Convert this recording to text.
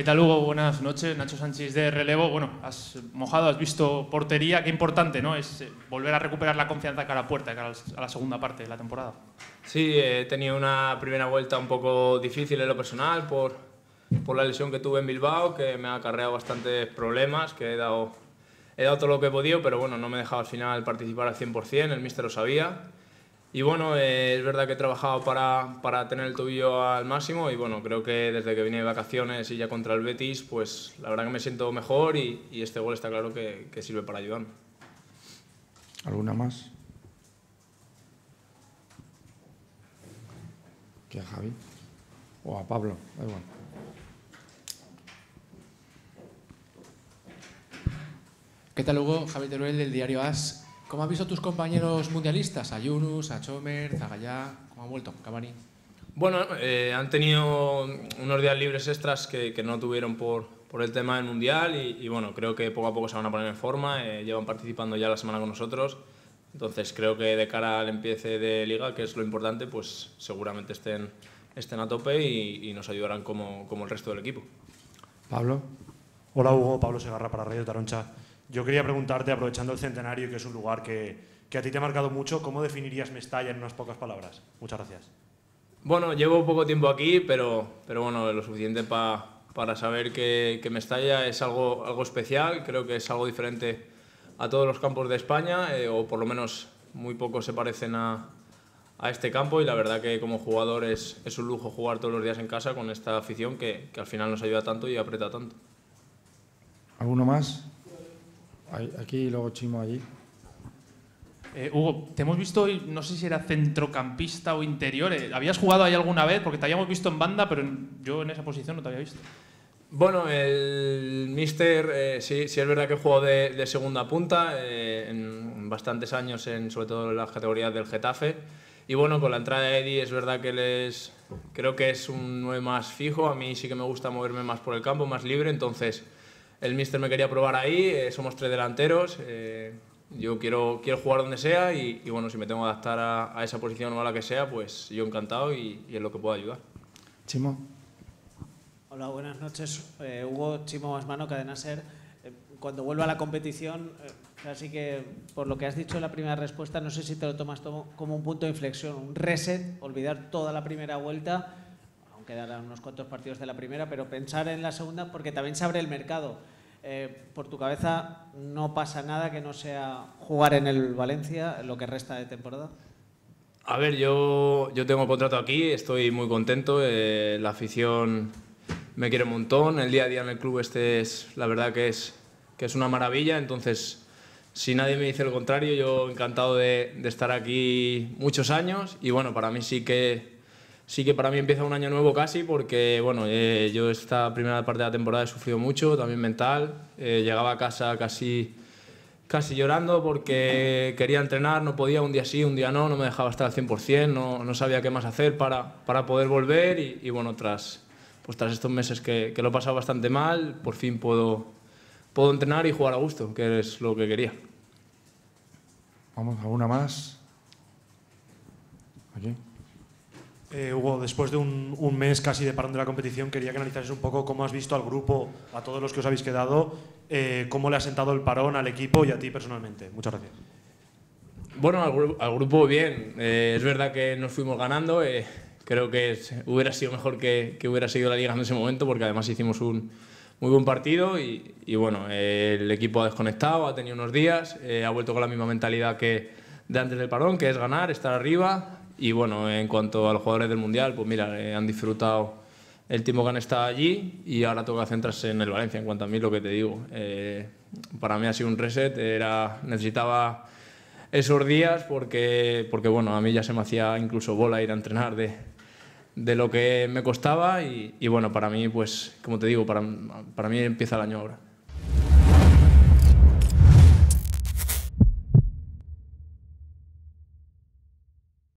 ¿Qué tal, Hugo? Buenas noches. Nacho Sánchez de relevo. Bueno, has mojado, has visto portería. Qué importante, ¿no? Es volver a recuperar la confianza cara a puerta, cara a la segunda parte de la temporada. Sí, he tenido una primera vuelta un poco difícil en lo personal por la lesión que tuve en Bilbao, que me ha acarreado bastantes problemas, que he dado todo lo que he podido, pero bueno, no me he dejado al final participar al 100%, el míster lo sabía. Y bueno, es verdad que he trabajado para tener el tobillo al máximo y bueno, creo que desde que vine de vacaciones y ya contra el Betis, pues la verdad que me siento mejor y este gol está claro que sirve para ayudarme. ¿Alguna más? ¿Qué a Javi? O a Pablo, da igual. ¿Qué tal, Hugo? Javi Teruel, del diario AS. ¿Cómo has visto a tus compañeros mundialistas? A Yunus, a Chomer, Zagallá, ¿cómo han vuelto? Cavani. Bueno, han tenido unos días libres extras que no tuvieron por el tema del Mundial y bueno, creo que poco a poco se van a poner en forma, llevan participando ya la semana con nosotros, entonces creo que de cara al empiece de Liga, que es lo importante, pues seguramente estén a tope y nos ayudarán como el resto del equipo. Pablo. Hola, Hugo, Pablo Segarra para Radio Taroncha. Yo quería preguntarte, aprovechando el centenario, que es un lugar que a ti te ha marcado mucho, ¿cómo definirías Mestalla en unas pocas palabras? Muchas gracias. Bueno, llevo poco tiempo aquí, pero bueno, lo suficiente para saber que Mestalla es algo especial, creo que es algo diferente a todos los campos de España, o por lo menos muy pocos se parecen a este campo, y la verdad que como jugador es un lujo jugar todos los días en casa con esta afición que al final nos ayuda tanto y aprieta tanto. ¿Alguno más? Aquí y luego Chimo allí. Hugo, te hemos visto hoy, no sé si era centrocampista o interior. ¿Habías jugado ahí alguna vez? Porque te habíamos visto en banda, pero yo en esa posición no te había visto. Bueno, el míster, sí es verdad que he jugado de segunda punta en bastantes años, sobre todo en las categorías del Getafe. Y bueno, con la entrada de Eddie es verdad que creo que es un 9 más fijo. A mí sí que me gusta moverme más por el campo, más libre, entonces... El míster me quería probar ahí, somos 3 delanteros, yo quiero jugar donde sea y bueno, si me tengo que adaptar a esa posición o a la que sea, pues yo encantado y es lo que puedo ayudar. Chimo. Hola, buenas noches. Hugo, Chimo Asmano, Cadena Ser. Cuando vuelva a la competición, así que por lo que has dicho en la primera respuesta, no sé si te lo tomas como un punto de inflexión, un reset, olvidar toda la primera vuelta. Quedarán unos cuantos partidos de la primera, pero pensar en la segunda porque también se abre el mercado. Por tu cabeza no pasa nada que no sea jugar en el Valencia lo que resta de temporada. A ver, yo tengo contrato aquí, estoy muy contento, la afición me quiere un montón, el día a día en el club la verdad que es una maravilla, entonces si nadie me dice lo contrario, yo encantado de estar aquí muchos años y bueno, para mí sí que para mí empieza un año nuevo casi porque bueno, yo esta primera parte de la temporada he sufrido mucho, también mental. Llegaba a casa casi llorando porque quería entrenar, no podía, un día sí, un día no me dejaba estar al 100%, no sabía qué más hacer para poder volver y bueno, tras estos meses que lo he pasado bastante mal, por fin puedo entrenar y jugar a gusto, que es lo que quería. Vamos, ¿alguna más? Aquí. Hugo, después de un mes casi de parón de la competición, quería que analizases un poco cómo has visto al grupo, a todos los que os habéis quedado, cómo le ha sentado el parón al equipo y a ti personalmente. Muchas gracias. Bueno, al grupo bien. Es verdad que nos fuimos ganando. Creo que hubiera sido mejor que hubiera seguido la liga en ese momento porque además hicimos un muy buen partido y bueno, el equipo ha desconectado, ha tenido unos días, ha vuelto con la misma mentalidad que de antes del parón, que es ganar, estar arriba. Y bueno, en cuanto a los jugadores del Mundial, pues mira, han disfrutado el tiempo que han estado allí y ahora toca centrarse en el Valencia. En cuanto a mí, lo que te digo, para mí ha sido un reset, necesitaba esos días porque bueno, a mí ya se me hacía incluso bola ir a entrenar de lo que me costaba y bueno, para mí, pues como te digo, para mí empieza el año ahora.